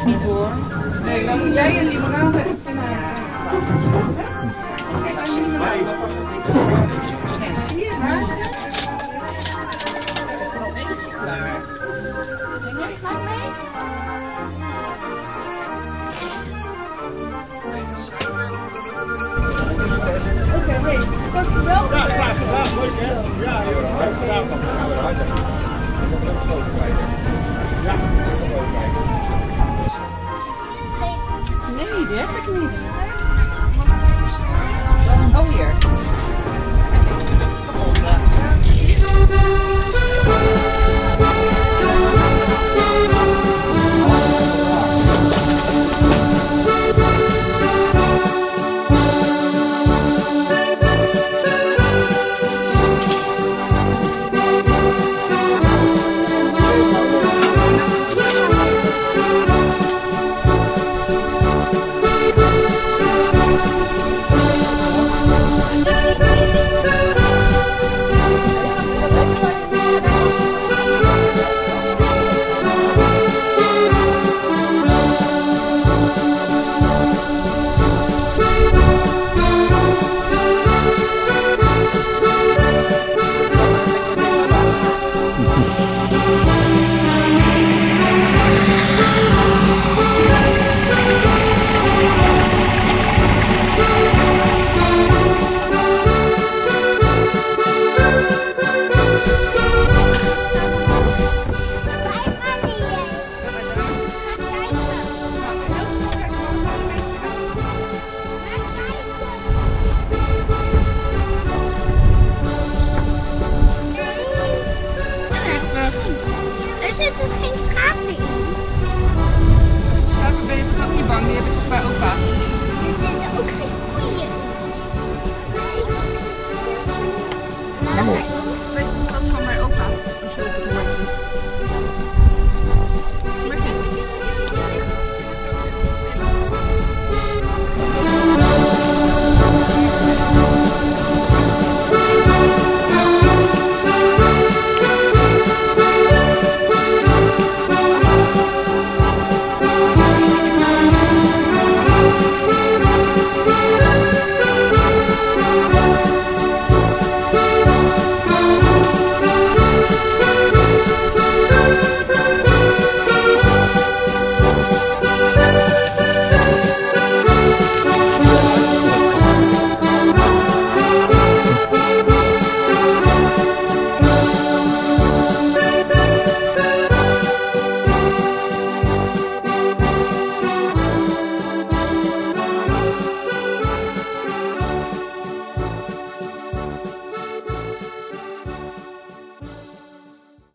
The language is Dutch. hoeft niet hoor. Nee, dan moet jij een limonade en kijk, als je limonade wordt het. Zie je, Maarten? Denk jij het nou mee? Oké, hey, dankjewel. Ja, graag gedaan. Ja, heel erg gedaan.